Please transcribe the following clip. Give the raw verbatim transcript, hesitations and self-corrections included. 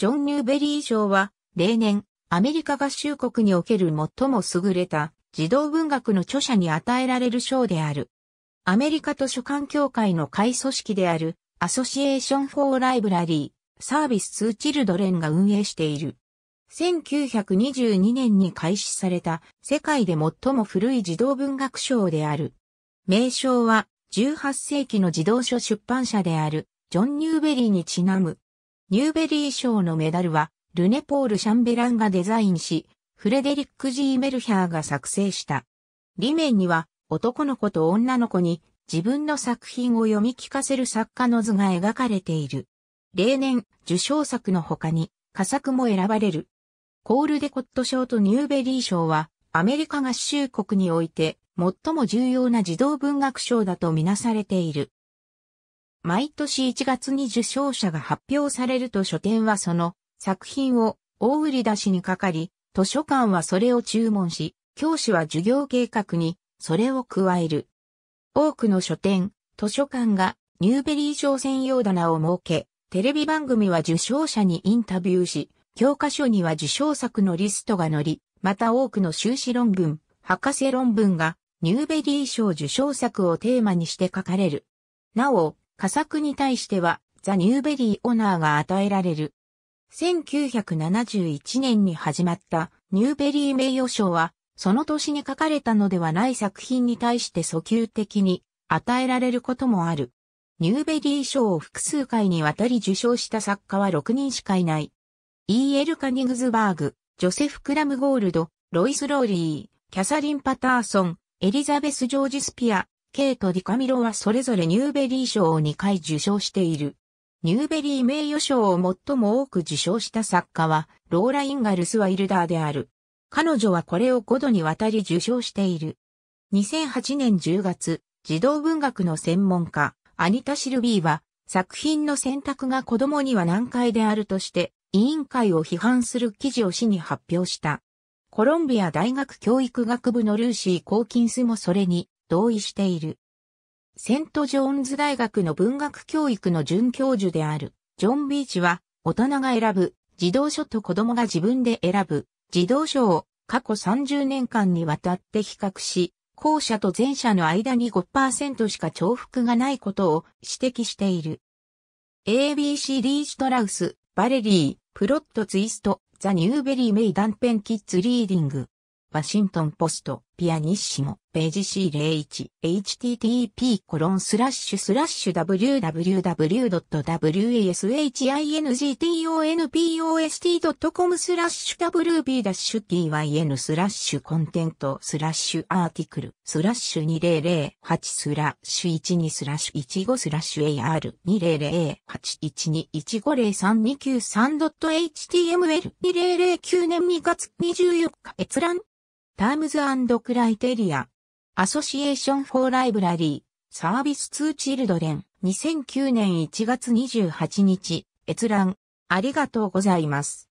ジョン・ニューベリー賞は、例年、アメリカ合衆国における最も優れた児童文学の著者に与えられる賞である。アメリカ図書館協会の下位組織であるAssociation for Library Service to Childrenが運営している。せんきゅうひゃくにじゅうにねんに開始された世界で最も古い児童文学賞である。名称はじゅうはっせいきの児童書出版社であるジョン・ニューベリーにちなむ。ニューベリー賞のメダルはルネ・ポール・シャンベランがデザインし、フレデリック・ジー・メルヒャーが作成した。裏面には男の子と女の子に自分の作品を読み聞かせる作家の図が描かれている。例年、受賞作の他に佳作も選ばれる。コールデコット賞とニューベリー賞はアメリカ合衆国において最も重要な児童文学賞だとみなされている。毎年いちがつに受賞者が発表されると書店はその作品を大売り出しにかかり、図書館はそれを注文し、教師は授業計画にそれを加える。多くの書店、図書館がニューベリー賞専用棚を設け、テレビ番組は受賞者にインタビューし、教科書には受賞作のリストが載り、また多くの修士論文、博士論文がニューベリー賞受賞作をテーマにして書かれる。なお、佳作に対してはザ・ニューベリー・オナーが与えられる。せんきゅうひゃくななじゅういちねんに始まったニューベリー名誉賞は、その年に書かれたのではない作品に対して遡及的に与えられることもある。ニューベリー賞を複数回にわたり受賞した作家はろくにんしかいない。イーエル カニグズバーグ、ジョセフ・クラムゴールド、ロイス・ローリー、キャサリン・パターソン、エリザベス・ジョージ・スピア、ケイト・ディカミロはそれぞれニューベリー賞をにかい受賞している。ニューベリー名誉賞を最も多く受賞した作家は、ローラ・インガルス・ワイルダーである。彼女はこれをごどにわたり受賞している。にせんはちねんじゅうがつ、児童文学の専門家、アニタ・シルビーは、作品の選択が子供には難解であるとして、委員会を批判する記事を誌に発表した。コロンビア大学教育学部のルーシー・コーキンスもそれに同意している。セント・ジョーンズ大学の文学教育の准教授であるジョン・ビーチは、大人が選ぶ、児童書と子供が自分で選ぶ、児童書を過去さんじゅうねんかんにわたって比較し、後者と前者の間に ごパーセント しか重複がないことを指摘している。エービーシー リー・シュトラウス、バレリー、プロットツイスト、ザ・ニューベリー・メイ断片キッズ・リーディング。ワシントン・ポスト、ピアニッシモ、ページ シーゼロいち、エイチティーティーピーコロンスラッシュスラッシュダブリューダブリューダブリュードットダブリューエスエイチアイエヌジーティーオーエヌピーオーエスティードットコムスラッシュダブリューダブリューダッシュダブリューダブリューダッシュコンテントスラッシュアーティクルスラッシュにせんにじゅうさんねんきゅうがつにじゅうよっか閲覧。タームズ&クライテリア。Association for Library Service to Children にせんきゅうねんいちがつにじゅうはちにち閲覧。ありがとうございます。